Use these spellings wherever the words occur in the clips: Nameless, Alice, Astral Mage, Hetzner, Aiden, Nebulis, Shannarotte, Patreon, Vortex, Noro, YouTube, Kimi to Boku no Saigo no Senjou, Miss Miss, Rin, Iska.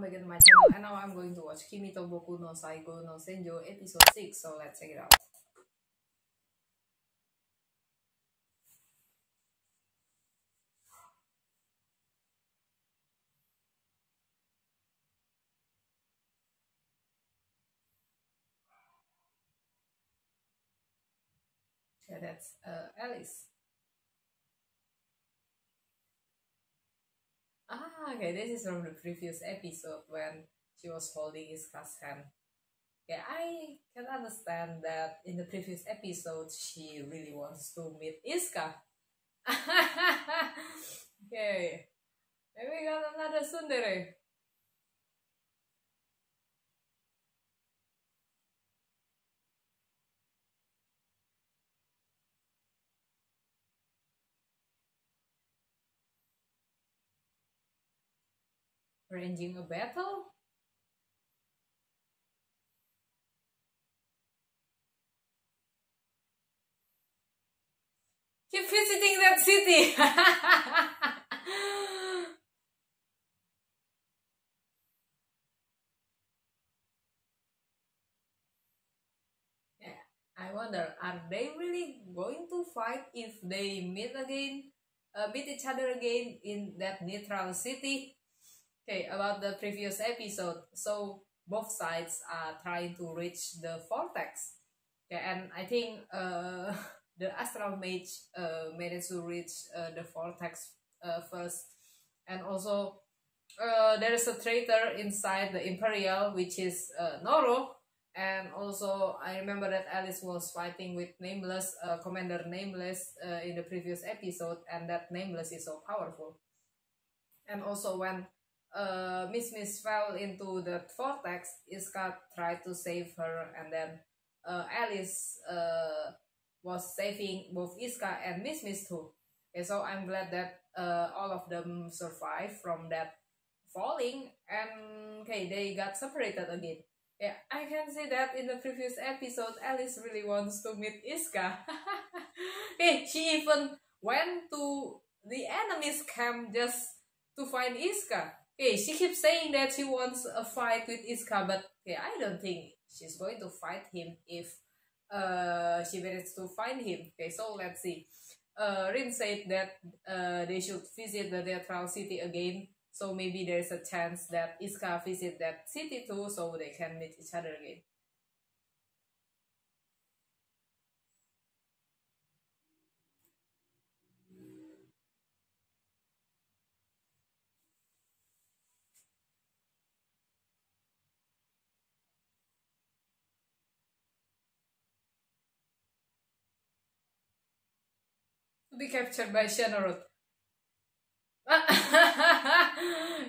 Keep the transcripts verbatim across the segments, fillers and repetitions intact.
welcome back to my channel, and now I'm going to watch Kimi to Boku no Saigo no Senjou episode six, so let's check it out. Yeah, that's uh, Alice. Ah, okay, this is from the previous episode when she was holding Iska's hand. Yeah, I can understand that in the previous episode she really wants to meet Iska. Okay, and we got another tsundere. Arranging a battle? Keep visiting that city! Yeah, I wonder, are they really going to fight if they meet again, uh, meet each other again in that neutral city? Okay, about the previous episode, so both sides are trying to reach the Vortex. Okay, and I think uh, the Astral Mage uh, managed to reach uh, the Vortex uh, first. And also, uh, there is a traitor inside the Imperial, which is uh, Noro. And also, I remember that Alice was fighting with Nameless, uh, Commander Nameless, uh, in the previous episode, and that Nameless is so powerful. And also, when Uh, Miss Miss fell into the Vortex, Iska tried to save her, and then uh, Alice uh, was saving both Iska and Miss Miss too. Okay, so I'm glad that uh, all of them survived from that falling, and okay, they got separated again. Yeah, I can see that in the previous episode, Alice really wants to meet Iska. Okay, she even went to the enemy's camp just to find Iska. Okay, she keeps saying that she wants a fight with Iska, but okay, I don't think she's going to fight him if uh, she manages to find him. Okay, so let's see. Uh, Rin said that uh, they should visit the neutral city again, so maybe there's a chance that Iska visit that city too, so they can meet each other again. Be captured by Shannarotte.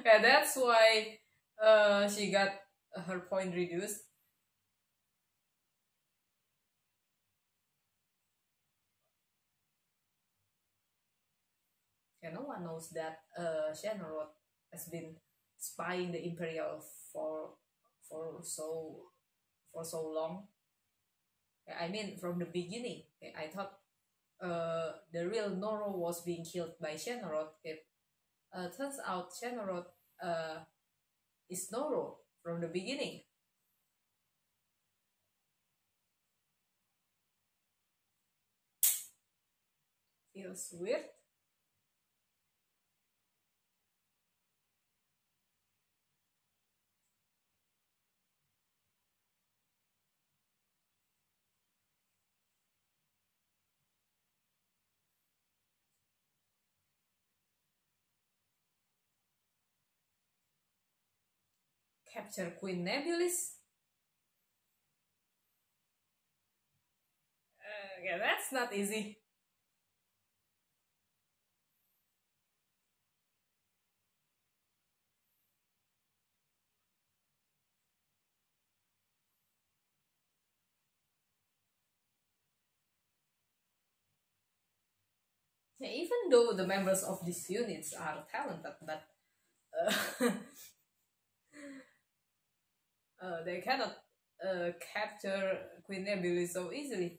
Yeah, that's why uh, she got her point reduced. Yeah, no one knows that uh, Shannarotte has been spying the Imperial for for so for so long. Yeah, I mean, from the beginning, yeah, I thought Uh, the real Noro was being killed by Shannarotte. It uh, turns out Shannarotte uh, is Noro from the beginning. Feels weird. Capture Queen Nebulis. Uh, yeah, that's not easy. Yeah, even though the members of these units are talented, but uh, Uh, they cannot uh, capture Queen Nebulis so easily.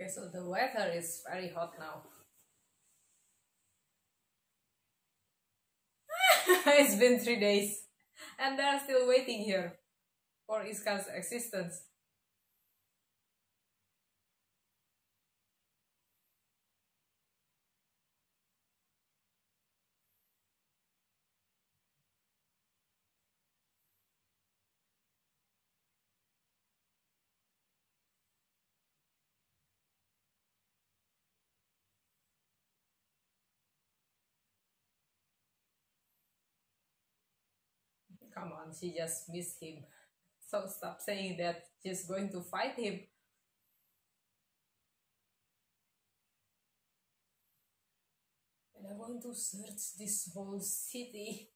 Okay, so the weather is very hot now. It's been three days and they are still waiting here for Iska's existence. Come on, she just missed him. So stop saying that she's going to fight him. And I'm going to search this whole city.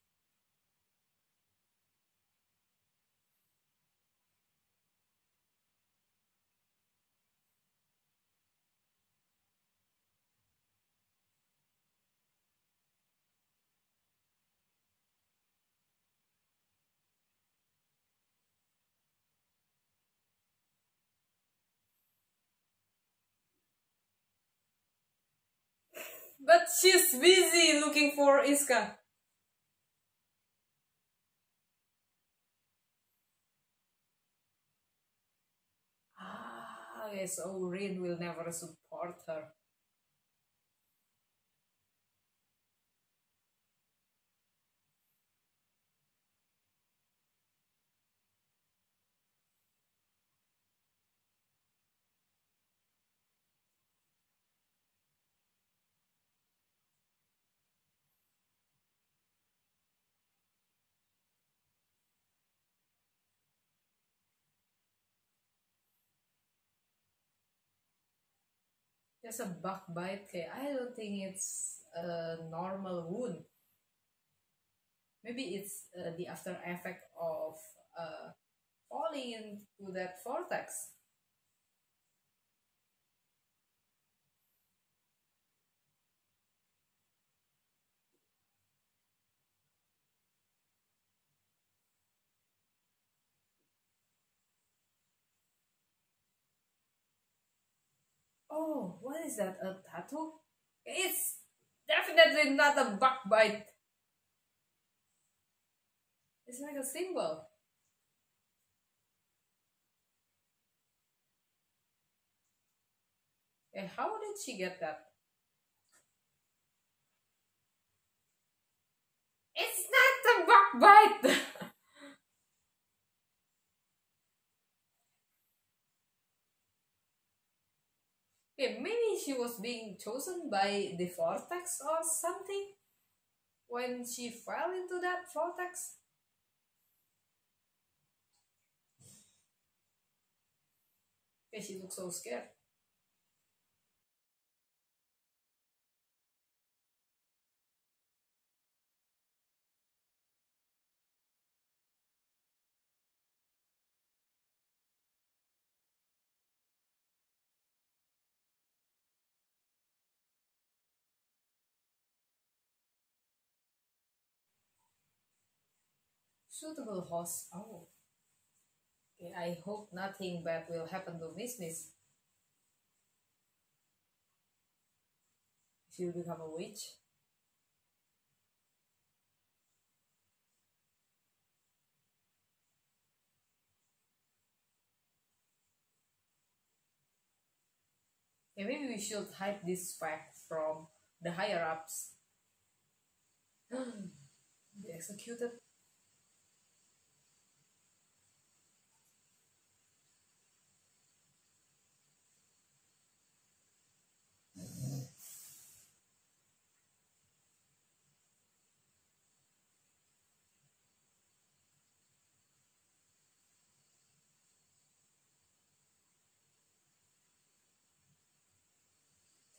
But she's busy looking for Iska. Ah, okay, so Rin will never support her. Just a bug bite, okay. I don't think it's a normal wound. Maybe it's uh, the after effect of uh, falling into that vortex. Oh, what is that? A tattoo? It's definitely not a bug bite. It's like a symbol. And how did she get that? It's not a bug bite. Okay, maybe she was being chosen by the vortex or something when she fell into that vortex. Okay, she looks so scared. Suitable host. Oh. Okay, I hope nothing bad will happen to Miss Miss. She will become a witch. Okay, maybe we should hide this fact from the higher ups. They executed.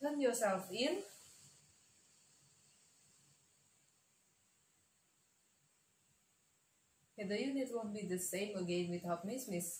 Turn yourself in. Okay, the unit won't be the same again without Miss Miss.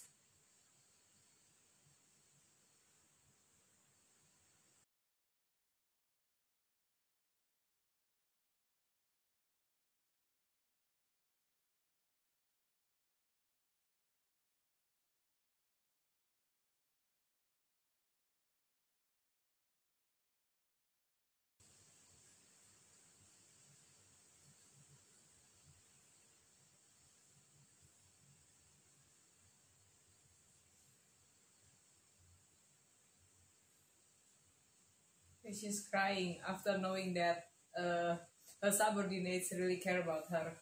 she's crying after knowing that uh, her subordinates really care about her.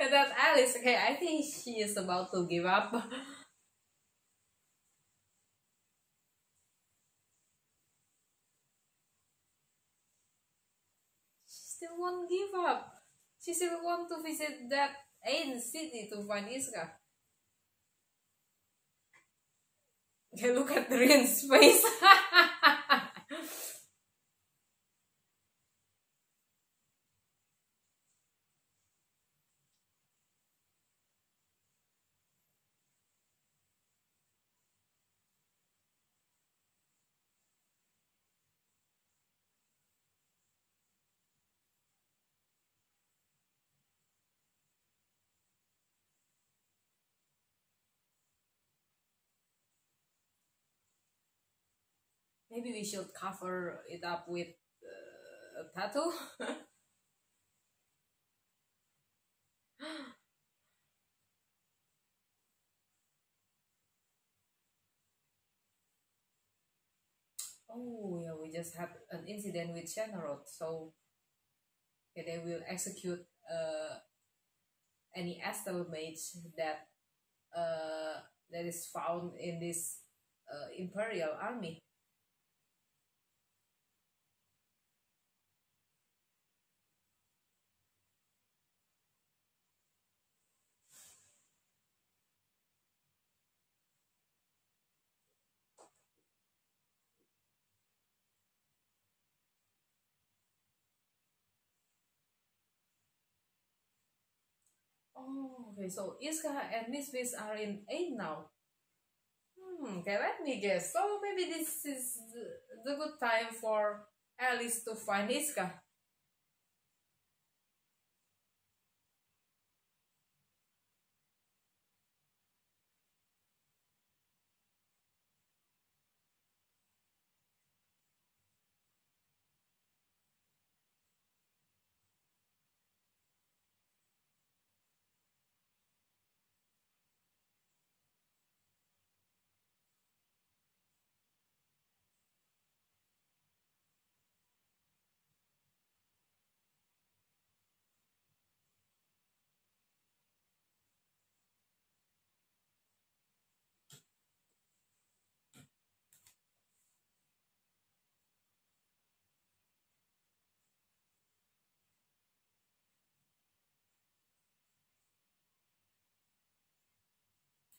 And that's Alice. Okay, I think she is about to give up. She still won't give up. She still wants to visit that Aiden city to find Iska. Okay, look at Rin's face. Maybe we should cover it up with uh, a tattoo. Oh yeah, we just had an incident with Shannarotte, so okay, they will execute uh, any Astral Mage that uh, that is found in this uh, Imperial army. Oh, okay, so Iska and Miss Miss are in eight now. Hmm, okay, let me guess. So maybe this is the good time for Alice to find Iska.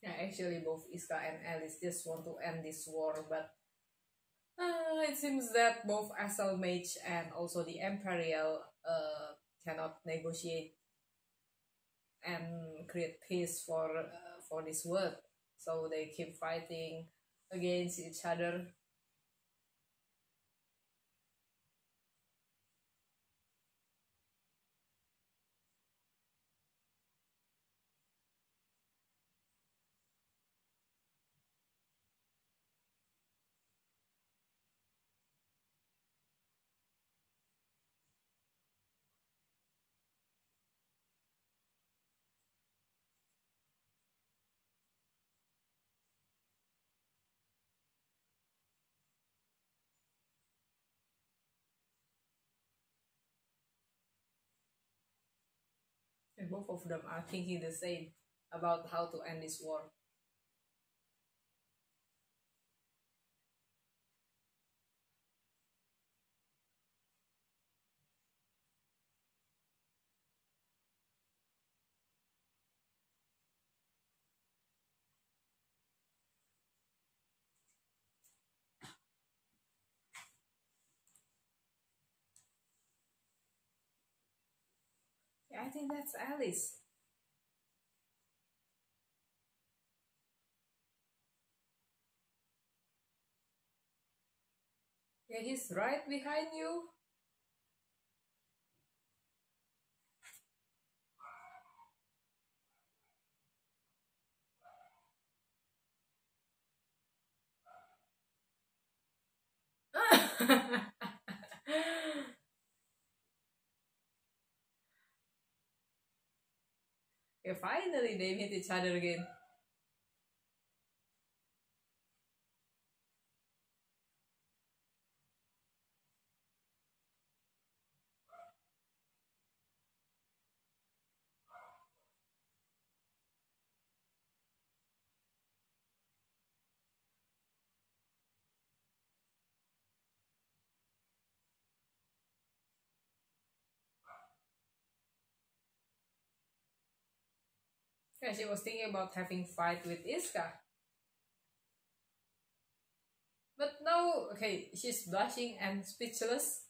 Yeah, actually both Iska and Alice just want to end this war, but uh, it seems that both Astral Mage and also the Imperial uh, cannot negotiate and create peace for uh, for this world. So they keep fighting against each other. And both of them are thinking the same about how to end this war. I think that's Alice. Yeah, he's right behind you. Yeah, finally they meet each other again. Yeah, she was thinking about having fight with Iska. But now, okay, she's blushing and speechless.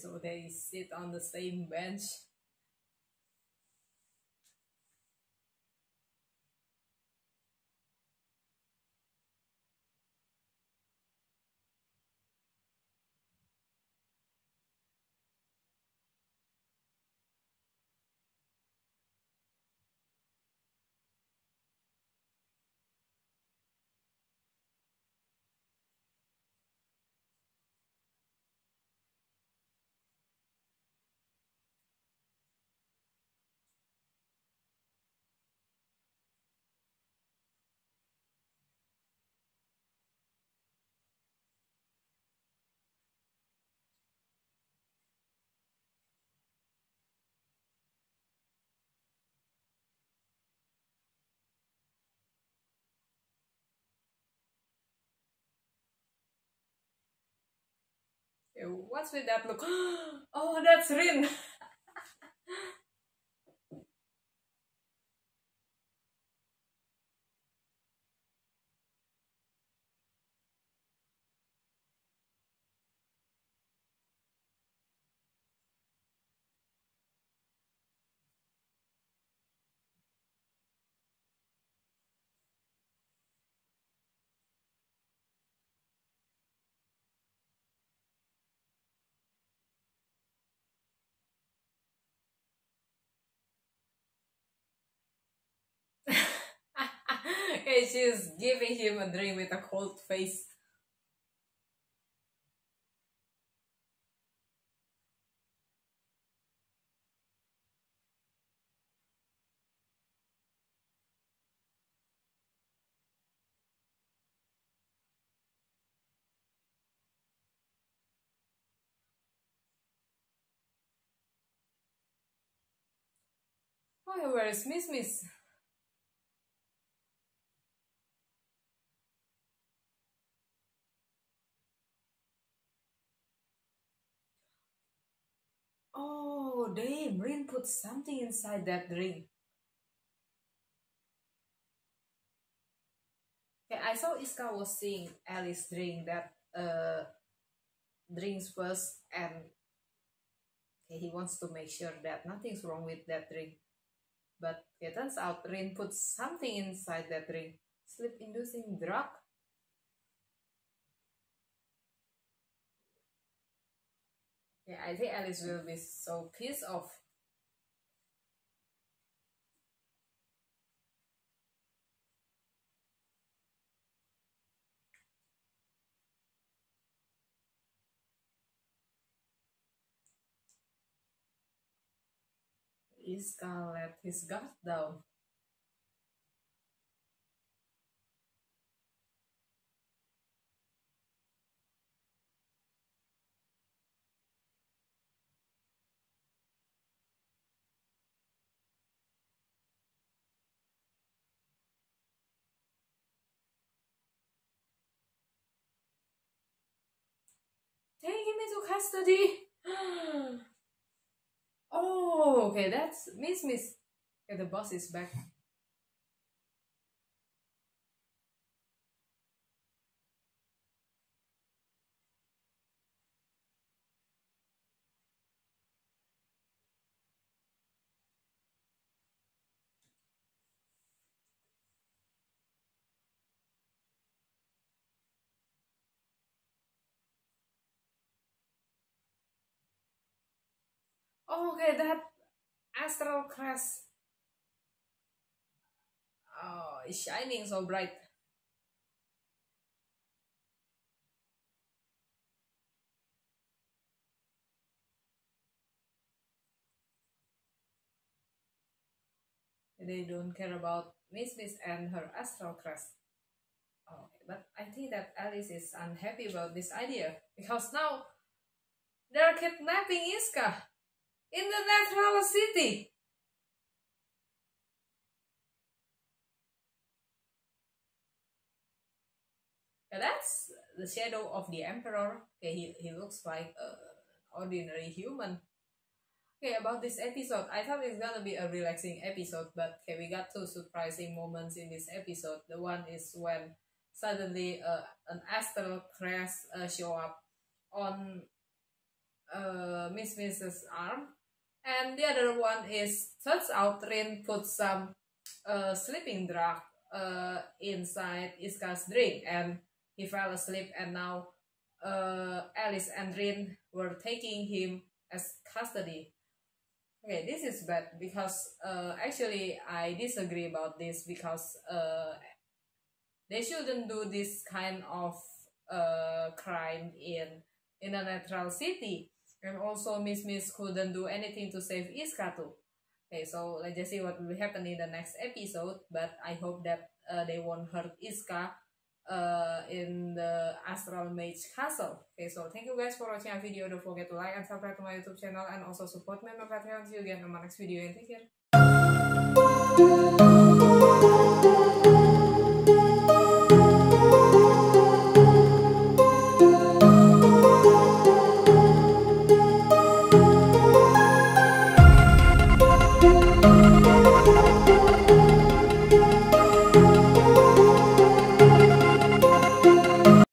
So they sit on the same bench. What's with that look? Oh, that's Rin! Okay, she's giving him a drink with a cold face. Oh, where is Miss Miss? Oh, damn, Rin put something inside that drink. Okay, I saw Iska was seeing Alice drink that uh, drinks first, and okay, he wants to make sure that nothing's wrong with that drink. But it turns out Rin put something inside that drink. Sleep-inducing drug? Yeah, I think Alice will be so pissed off. He's gonna let his guard down. custody? Oh, okay, that's Miss Miss. Okay, the boss is back. Oh, okay, that astral class. Oh, it's shining so bright. They don't care about Miss Miss and her astral class. Oh, okay, but I think that Alice is unhappy about this idea because now they're kidnapping Iska. In the natural city. And that's the shadow of the emperor. Okay, he, he looks like an ordinary human. Okay, about this episode, I thought it's gonna be a relaxing episode, but okay, we got two surprising moments in this episode. The one is when suddenly uh, an astral crash uh, show up on uh, Miss Miss's arm. And the other one is, turns out Rin put some uh, sleeping drug uh, inside Iska's drink and he fell asleep, and now uh, Alice and Rin were taking him as custody. Okay, this is bad because uh, actually I disagree about this because uh, they shouldn't do this kind of uh, crime in, in a natural city. And also Miss Miss couldn't do anything to save Iska too. Okay, so let's just see what will happen in the next episode. But I hope that uh, they won't hurt Iska uh, in the Astral Mage Castle. Okay, so thank you guys for watching our video. Don't forget to like and subscribe to my YouTube channel. And also support me on my Patreon. See you again in my next video. And take care.